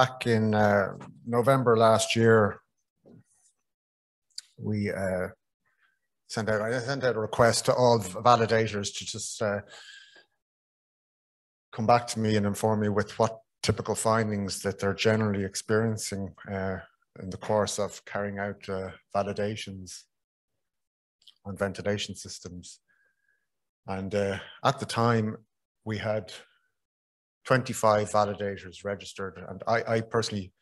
back in November last year, we I sent out a request to all validators to just come back to me and inform me with what typical findings that they're generally experiencing in the course of carrying out validations on ventilation systems. And at the time, we had 25 validators registered, and I personally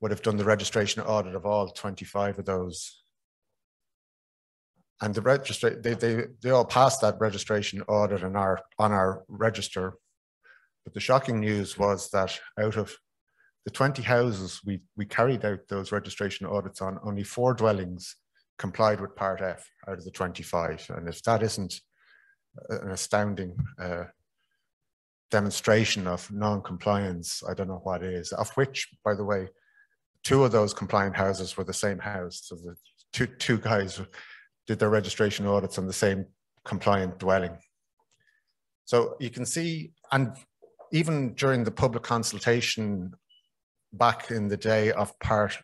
would have done the registration audit of all 25 of those. And the they all passed that registration audit on our register. But the shocking news was that out of the 20 houses we carried out those registration audits on, only 4 dwellings complied with Part F out of the 25. And if that isn't an astounding demonstration of non-compliance, I don't know what it is. Of which, by the way, 2 of those compliant houses were the same house. So the two guys did their registration audits on the same compliant dwelling. So you can see, and even during the public consultation back in the day of Part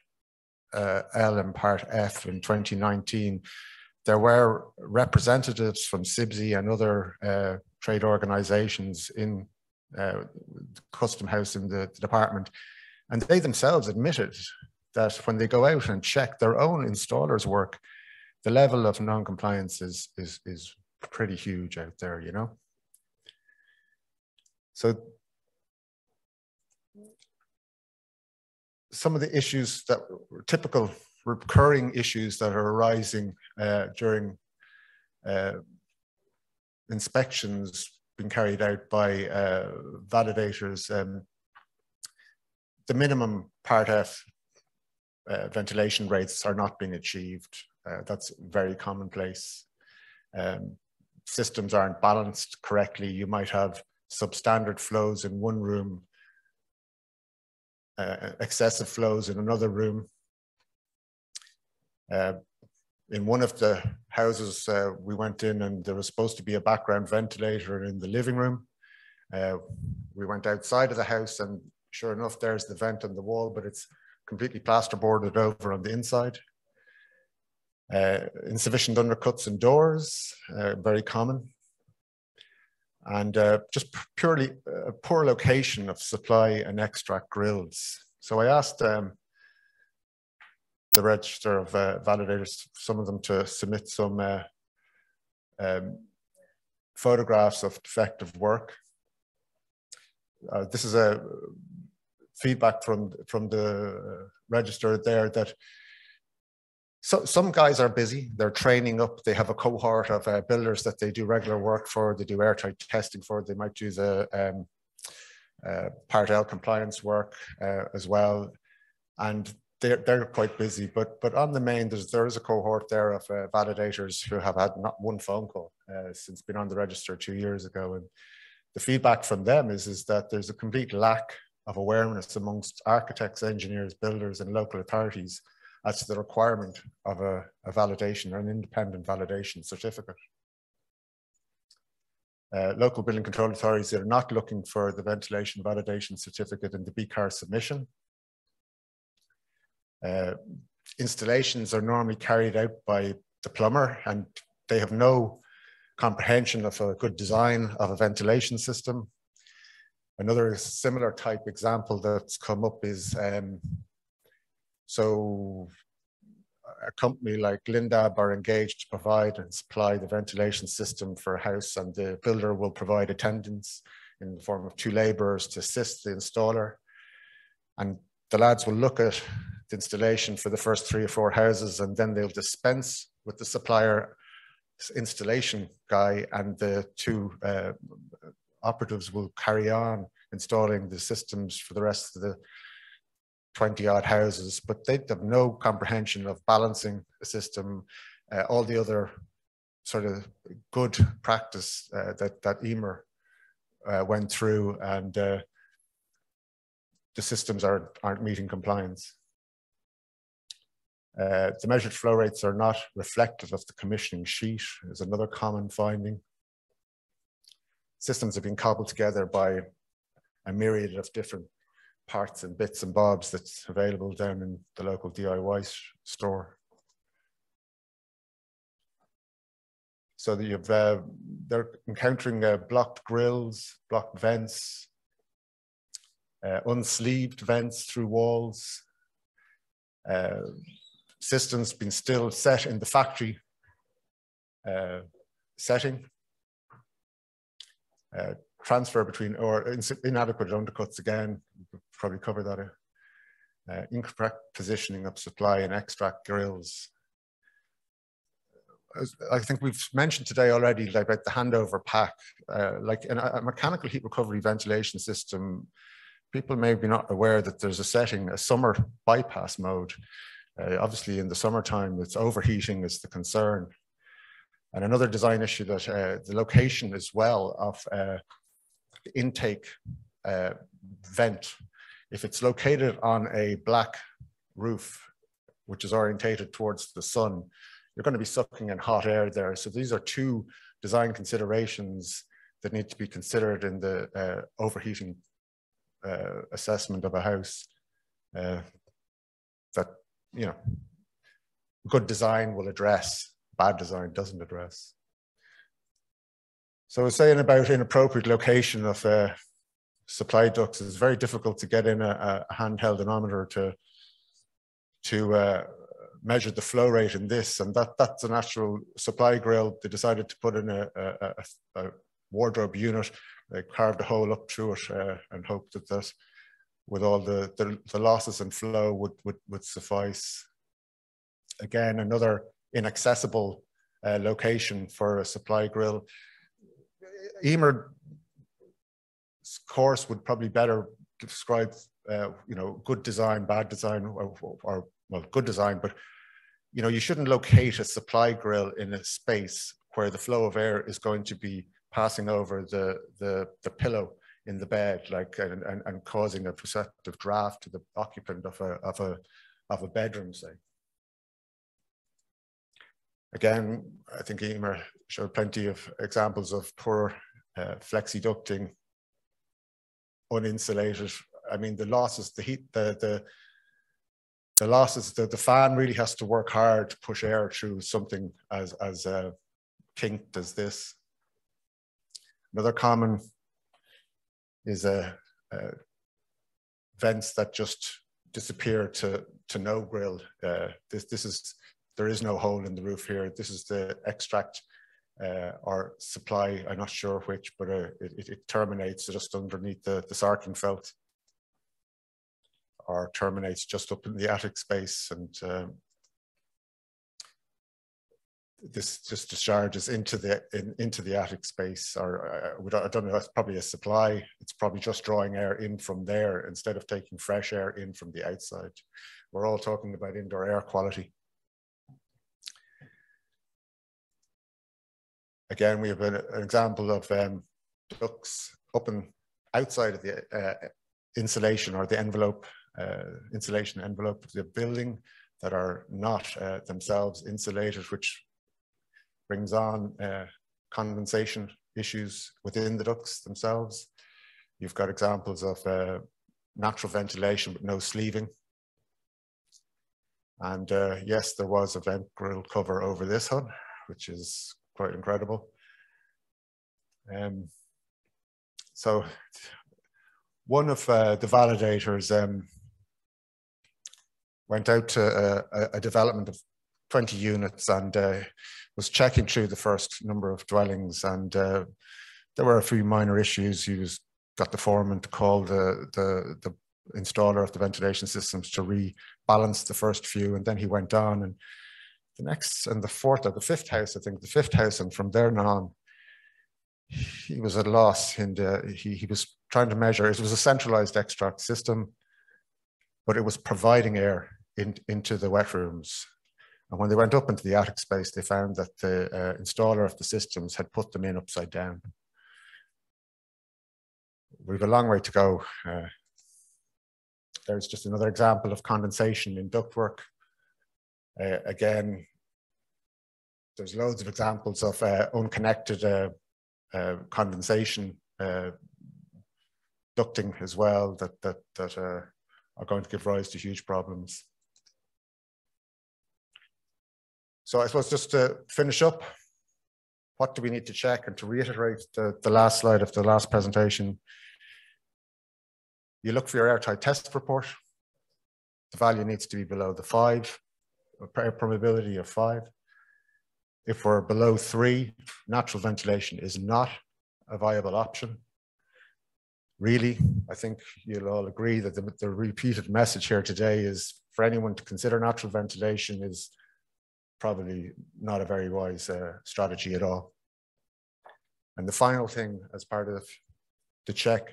L and Part F in 2019, there were representatives from CIBSE and other trade organizations in the Custom House in the department. And they themselves admitted that when they go out and check their own installers' work, the level of non-compliance is pretty huge out there, you know? So some of the issues that were typical recurring issues that are arising during inspections being carried out by validators, the minimum Part F ventilation rates are not being achieved. That's very commonplace. Systems aren't balanced correctly. You might have substandard flows in one room, excessive flows in another room. In one of the houses, we went in and there was supposed to be a background ventilator in the living room. We went outside of the house and sure enough, there's the vent on the wall, but it's completely plasterboarded over on the inside. Insufficient undercuts in doors, very common. And just purely a poor location of supply and extract grills. So I asked the register of validators, some of them to submit some photographs of defective work. This is a feedback from the register there that so some guys are busy, they're training up, they have a cohort of builders that they do regular work for, they do airtight testing for, they might do the Part L compliance work as well. And they're quite busy, but on the main, there is a cohort there of validators who have had not one phone call since being on the register 2 years ago. And the feedback from them is that there's a complete lack of awareness amongst architects, engineers, builders, and local authorities as to the requirement of a validation or an independent validation certificate. Local building control authorities are not looking for the ventilation validation certificate in the BCAR submission. Installations are normally carried out by the plumber, and they have no comprehension of a good design of a ventilation system. Another similar type example that's come up is so a company like Lindab are engaged to provide and supply the ventilation system for a house, and the builder will provide attendance in the form of 2 laborers to assist the installer. And the lads will look at the installation for the first 3 or 4 houses, and then they'll dispense with the supplier installation guy, and the 2 operatives will carry on installing the systems for the rest of the 20-odd houses, but they have no comprehension of balancing a system, all the other sort of good practice that EMER went through, and the systems aren't meeting compliance. The measured flow rates are not reflective of the commissioning sheet is another common finding. Systems have been cobbled together by a myriad of different parts and bits and bobs that's available down in the local DIY store. So that you've, they're encountering blocked grills, blocked vents, unsleeved vents through walls, systems been still set in the factory setting, transfer between, or inadequate undercuts again, we'll probably cover that, incorrect positioning of supply and extract grills. I think we've mentioned today already about the handover pack, like in a mechanical heat recovery ventilation system, people may be not aware that there's a setting, a summer bypass mode. Obviously in the summertime, it's overheating is the concern. And another design issue that the location as well of the intake vent, if it's located on a black roof, which is orientated towards the sun, you're going to be sucking in hot air there. So these are two design considerations that need to be considered in the overheating assessment of a house. That, you know, good design will address, bad design doesn't address. So I was saying about inappropriate location of supply ducts. It's very difficult to get in a handheld anemometer to measured the flow rate in this, and that's an actual supply grill. They decided to put in a wardrobe unit. They carved a hole up through it and hoped that that, with all the losses and flow, would suffice. Again, another inaccessible location for a supply grill. Emer's course would probably better describe, you know, good design, bad design, or well, good design, but you know, you shouldn't locate a supply grill in a space where the flow of air is going to be passing over the pillow in the bed, like and causing a perceptive draft to the occupant of a bedroom, say. Again, I think Emer showed plenty of examples of poor flexi ducting, uninsulated. I mean, the losses, the heat, the losses, the fan really has to work hard to push air through something as kinked as this. Another common is vents that just disappear to no grill. This is, there is no hole in the roof here. This is the extract or supply, I'm not sure which, but it terminates just underneath the sarking felt, or terminates just up in the attic space, and this just discharges into the attic space, or I don't know, that's probably a supply. It's probably just drawing air in from there instead of taking fresh air in from the outside. We're all talking about indoor air quality. Again, we have an example of ducts open outside of the insulation or the envelope, insulation envelope of the building, that are not themselves insulated, which brings on condensation issues within the ducts themselves. You've got examples of natural ventilation but no sleeving. And yes, there was a vent grill cover over this one, which is quite incredible. So one of the validators went out to a development of 20 units and was checking through the first number of dwellings, and there were a few minor issues. He got the foreman to call the installer of the ventilation systems to rebalance the first few, and then he went on, and the next and the fourth or the fifth house, I think the fifth house, and from there on, he was at a loss, and he was trying to measure. It was a centralized extract system, but it was providing air into the wet rooms. And when they went up into the attic space, they found that the installer of the systems had put them in upside down. We've a long way to go. There's just another example of condensation in ductwork. Again, there's loads of examples of unconnected condensation ducting as well that are going to give rise to huge problems. So I suppose just to finish up, what do we need to check? And to reiterate the last slide of the last presentation, you look for your airtight test report. The value needs to be below the 5, a probability of 5. If we're below 3, natural ventilation is not a viable option. Really, I think you'll all agree that the repeated message here today is for anyone to consider natural ventilation is probably not a very wise strategy at all. And the final thing as part of the check,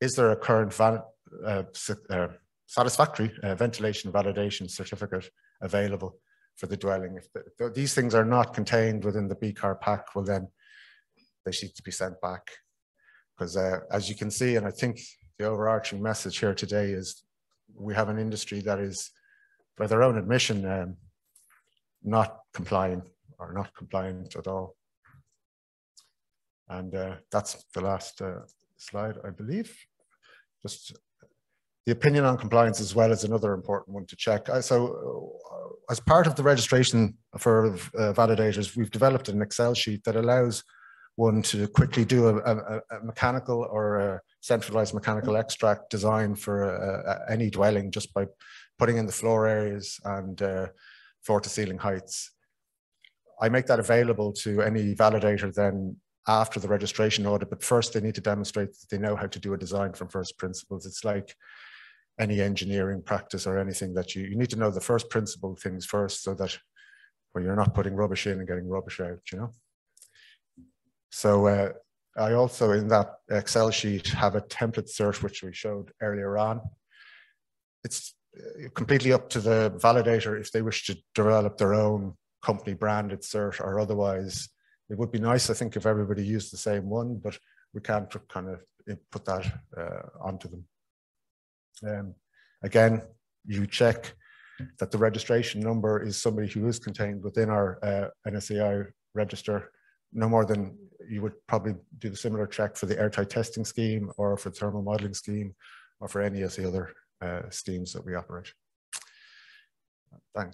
is there a current satisfactory ventilation validation certificate available for the dwelling? If these things are not contained within the BCAR pack, well then they need to be sent back. Because as you can see, and I think the overarching message here today is we have an industry that is, by their own admission, not complying or not compliant at all. And that's the last slide, I believe. Just the opinion on compliance as well is another important one to check. So as part of the registration for validators, we've developed an Excel sheet that allows one to quickly do a mechanical or a centralized mechanical extract design for any dwelling just by putting in the floor areas and floor to ceiling heights. I make that available to any validator then after the registration audit, but first they need to demonstrate that they know how to do a design from first principles. It's like any engineering practice or anything that you need to know the first principle things first so that well, you're not putting rubbish in and getting rubbish out, you know? So I also in that Excel sheet have a template search, which we showed earlier on. It's completely up to the validator if they wish to develop their own company branded search or otherwise. It would be nice, I think, if everybody used the same one, but we can't kind of put that onto them. Again, you check that the registration number is somebody who is contained within our NSAI register. No more than you would probably do a similar check for the airtight testing scheme or for thermal modeling scheme or for any of the other schemes that we operate. Thanks.